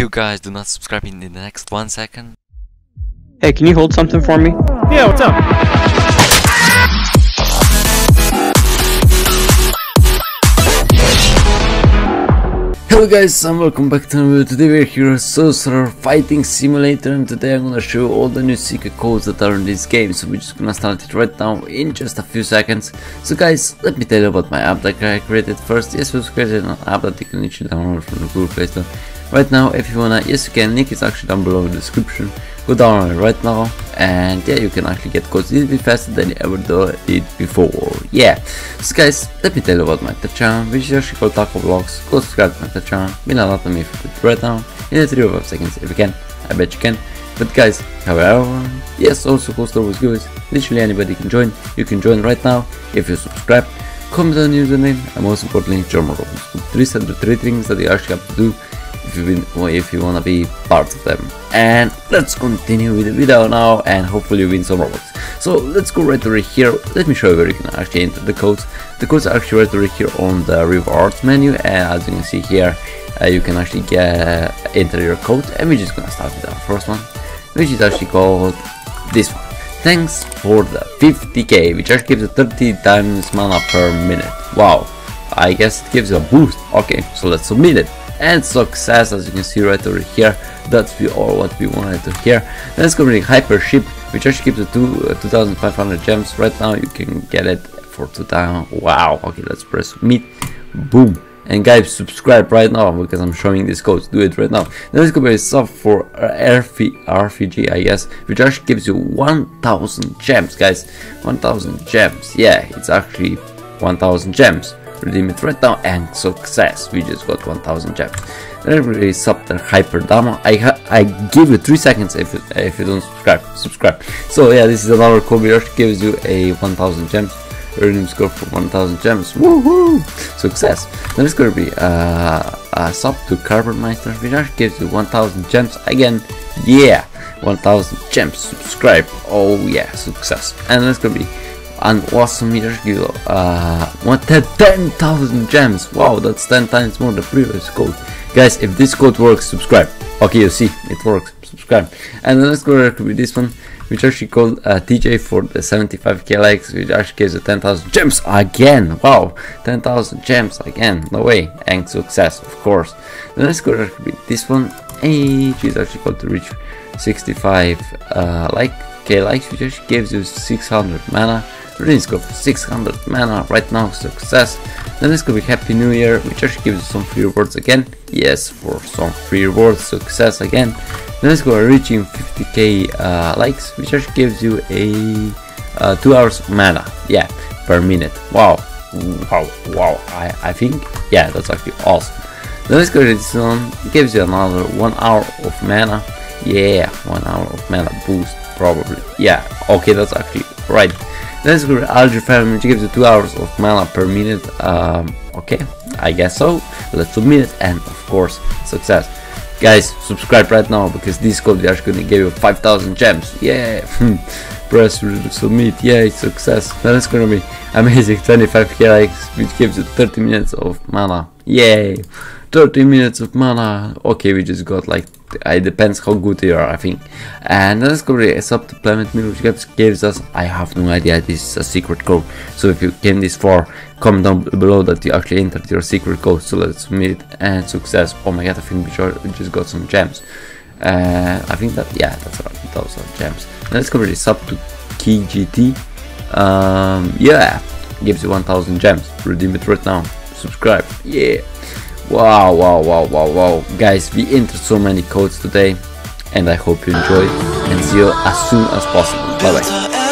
you guys do not subscribe in the next 1 second. Hey, can you hold something for me? Yeah, what's up? Hello guys and welcome back to another video. Today we're here at Sorcerer Fighting Simulator, and today I'm gonna show you all the new secret codes that are in this game. So we're just gonna start it right now in just a few seconds. So guys, let me tell you about my app that I created first. Yes, we've created an app that you can literally download from the Google Play Store right now if you wanna. Yes, you can. Link is actually down below in the description. Go download it right now, and yeah, you can actually get codes a little bit faster than you ever did before. Yeah, so guys, let me tell you about my channel, which is actually called Taco Vlogs. Go subscribe to my channel. Mean a lot to me if you do it right now in 3 or 5 seconds if you can. I bet you can. But guys, however, yes, also host always giveaways. Literally anybody can join. You can join right now if you subscribe. Comment on your username and most importantly, join my group. These are the 3 things that you actually have to do if you wanna be part of them. And let's continue with the video now, and hopefully you win some robots. So let's go right over here. Let me show you where you can actually enter the codes. The codes are actually right over here on the rewards menu, and as you can see here, you can actually enter your code. And we're just gonna start with our first one, which is actually called this one. Thanks for the 50k, which actually gives a 30 times mana per minute. Wow, I guess it gives a boost. Okay, so let's submit it. And success, as you can see right over here. That's all what we wanted to hear. Let's go with Hyper Ship, which actually gives you 2,500 gems. Right now you can get it for 2,000. Wow, okay, let's press submit. Boom. And guys, subscribe right now because I'm showing these codes. Do it right now. Now let's go with sub for RFG, I guess, which actually gives you 1,000 gems, guys. 1,000 gems. Yeah, it's actually 1,000 gems. Redeem it right now, and success, we just got 1000 gems. Then we sub the Hyper Dama. I give you 3 seconds if you don't subscribe. So yeah, this is another code which gives you a 1000 gems. Redeem score for 1000 gems. Woohoo! Success. Then it's gonna be a sub to Carbon Meister, which actually gives you 1000 gems again. Yeah, 1000 gems. Subscribe. Oh yeah, success. And it's gonna be an awesome meter skill, 10,000 gems. Wow, that's 10 times more the previous code. Guys, if this code works, subscribe. Okay, you see, it works, subscribe. And then let's go with this one, which actually called TJ for the 75k likes, which actually gives you 10,000 gems again. Wow, 10,000 gems again, no way, and success, of course. Then let's go with this one, which is actually called to reach 65k likes, which actually gives you 600 mana. Let's go for 600 mana right now, success. Then let's go with Happy New Year, which actually gives you some free rewards again. Yes, for some free rewards, success again. Then let's go with reaching 50k likes, which actually gives you a 2 hours mana, yeah, per minute. Wow, wow, wow. I think, yeah, that's actually awesome. Then let's go with this one. It gives you another 1 hour of mana. Yeah, 1 hour of mana boost probably. Yeah, okay, that's actually right. Let's go with Algae Family, which gives you 2 hours of mana per minute. Okay, I guess so. Let's submit it, and of course, success. Guys, subscribe right now because this code is gonna give you 5,000 gems. Yeah, press submit. Yeah, it's success. Then it's gonna be amazing 25k likes, which gives you 30 minutes of mana. Yay, 30 minutes of mana. Okay, we just got like, it depends how good you are, I think. And let's go to a sub to Planet Mill, which gives us, I have no idea, this is a secret code. So if you came this far, comment down below that you actually entered your secret code. So let's submit it, and success. Oh my god, I think we just got some gems. I think that, yeah, that's around 1,000 gems. And let's go to sub to KGT. Yeah, gives you 1,000 gems. Redeem it right now, subscribe. Yeah. Wow, wow, wow, wow, wow. Guys, we entered so many codes today, and I hope you enjoy, and see you as soon as possible. Bye bye.